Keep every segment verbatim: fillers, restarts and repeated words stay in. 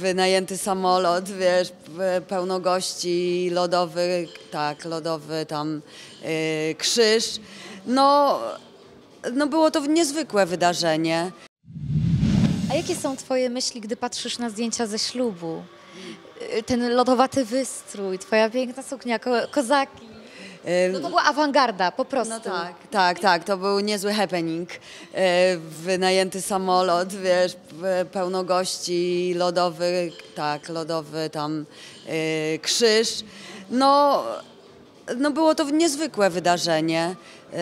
wynajęty samolot, wiesz, pełno gości, lodowy, tak, lodowy tam yy, krzyż. No, no było to niezwykłe wydarzenie. A jakie są twoje myśli, gdy patrzysz na zdjęcia ze ślubu? Ten lodowaty wystrój, twoja piękna suknia, ko kozaki. No to była awangarda, po prostu. No tak, tak, tak, to był niezły happening. Wynajęty samolot, wiesz, pełno gości, lodowy, tak, lodowy tam yy, krzyż. No, no było to niezwykłe wydarzenie. Yy,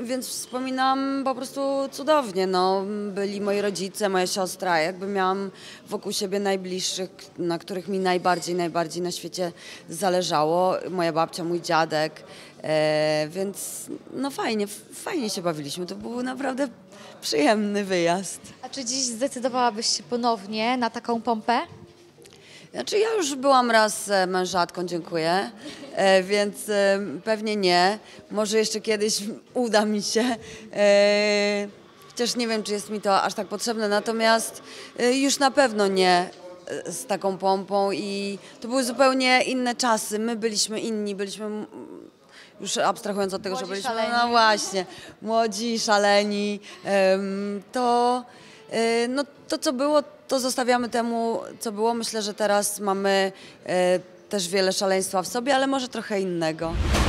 Więc wspominam po prostu cudownie, no, byli moi rodzice, moja siostra, jakby miałam wokół siebie najbliższych, na których mi najbardziej, najbardziej na świecie zależało, moja babcia, mój dziadek, e, więc no fajnie, fajnie się bawiliśmy, to był naprawdę przyjemny wyjazd. A czy dziś zdecydowałabyś się ponownie na taką pompę? Znaczy ja już byłam raz mężatką, dziękuję, e, więc e, pewnie nie. Może jeszcze kiedyś uda mi się, e, chociaż nie wiem, czy jest mi to aż tak potrzebne, natomiast e, już na pewno nie e, z taką pompą i to były zupełnie inne czasy, my byliśmy inni, byliśmy... Już abstrahując od tego, że byliśmy młodzi, szaleni. No właśnie, młodzi, szaleni, to, no, to co było, to zostawiamy temu, co było. Myślę, że teraz mamy też wiele szaleństwa w sobie, ale może trochę innego.